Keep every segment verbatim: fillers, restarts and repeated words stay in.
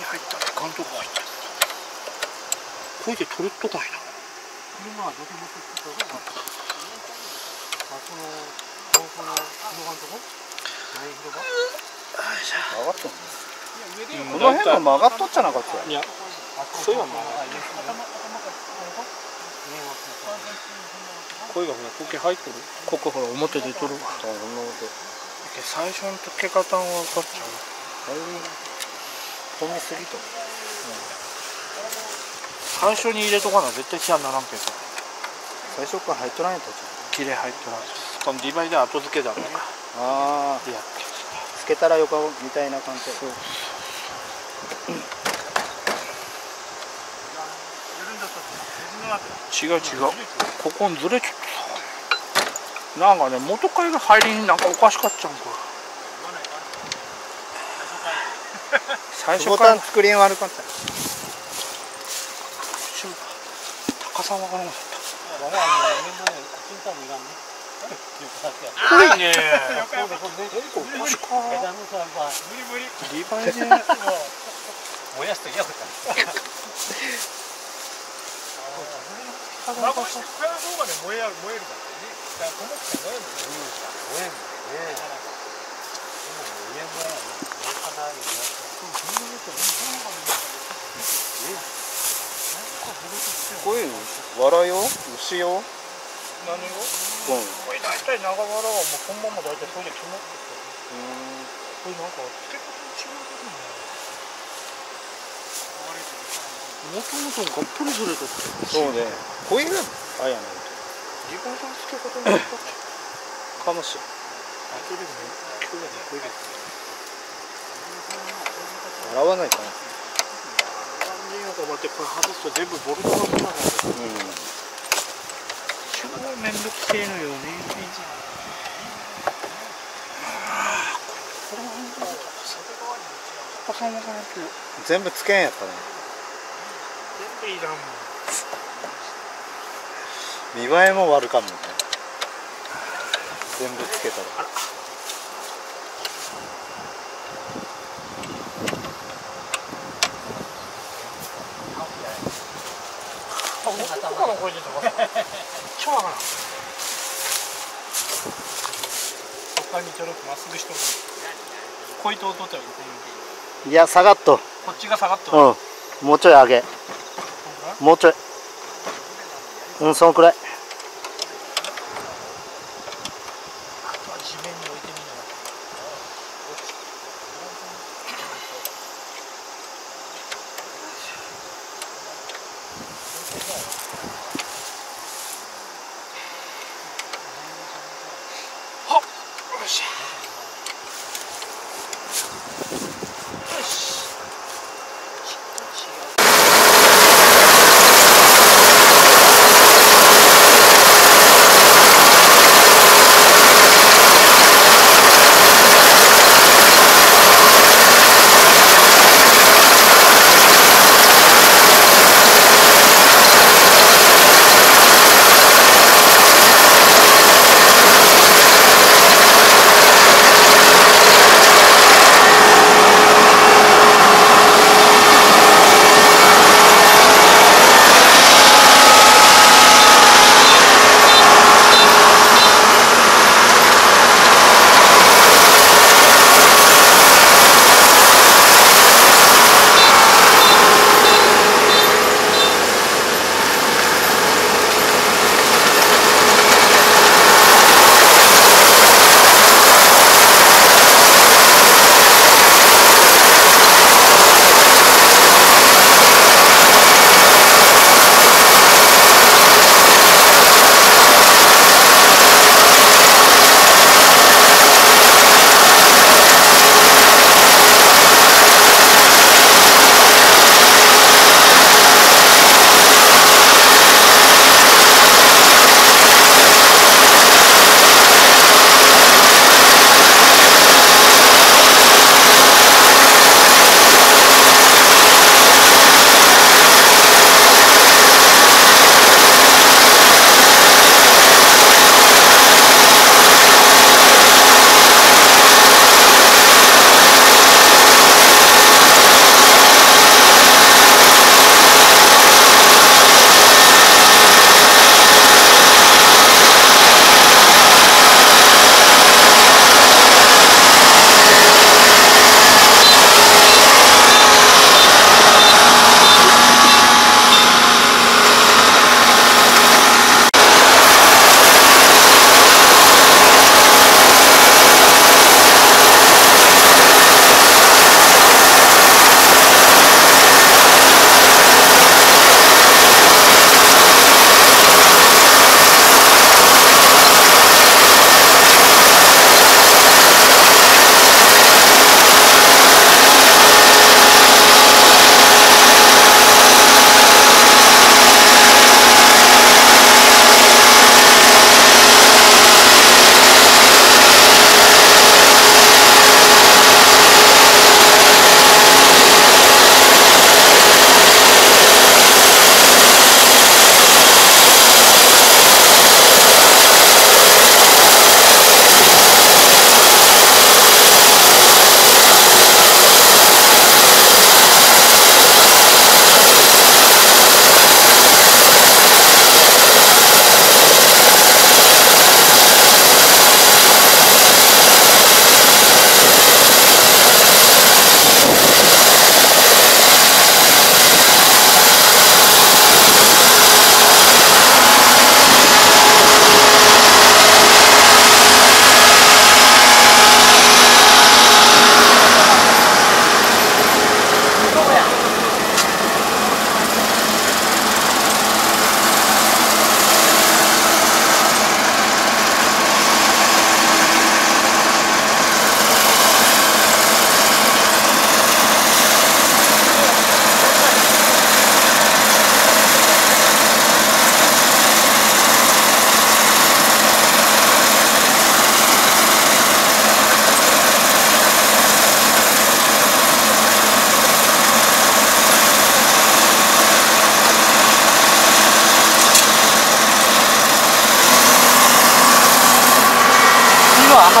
入ったって缶とか入ったこれで取るとこないな。車はどこに持ってきたのかあ、このこの広場のとこない広場曲がっとんね。この辺が曲がっとっちゃなかった。いや、そういうのも声がほら、こけ入ってる。ここほら、表で取るわ。最初の溶け方は分かっちゃう。だいぶ込みすぎと最初に入れとかな絶対批判ならんけど、最初から入っとらんやったじゃん。きれい入っとらん。このディバイで後付けだろうか。ああ、いやつけたらよかみたいな感じ。そう、違う違う、ここにずれちゃった。なんかね、元貝が入りになんかおかしかっちゃうんか。最初から作りん悪かった。高さん分からなかった。濃いね。こういうの笑よ、牛よ。何を？うん。これ大体長柄はもうこのまま大体それで決まってて。うん。これなんか付け方違うと思う。もともとがっぽりずれてた。そうね。こういうあやないと。自分の付け方になったかもしれん。あとでも今日はこれで。洗わないかな。何人か待ってこれ外すと全部ボルトが取らない。うん。超めんどくせえのよね。全部つけんやったね。全部いらんもん。見栄えも悪かもね。全部つけたら。あ、もうこれで飛ばす。超わからん。他にちょろくまっすぐしとる。こいとを取ったよ。いや、下がっと。こっちが下がっと。うん。もうちょい上げ。もうちょい。うん、そのくらい。あとは地面に置いてみる。え、変えら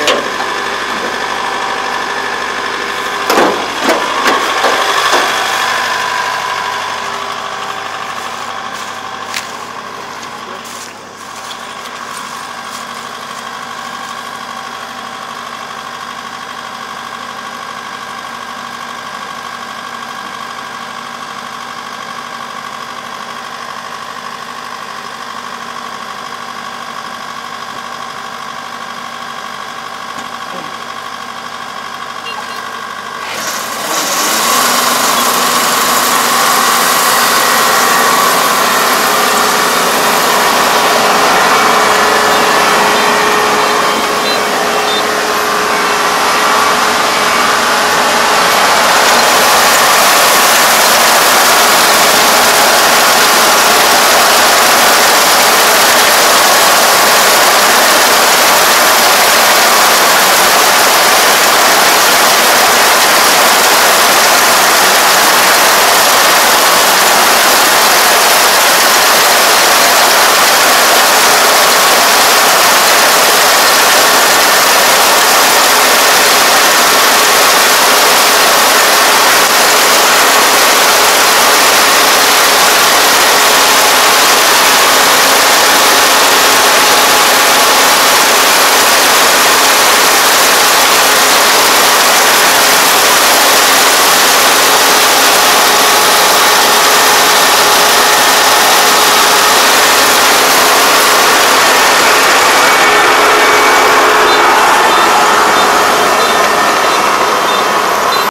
れる。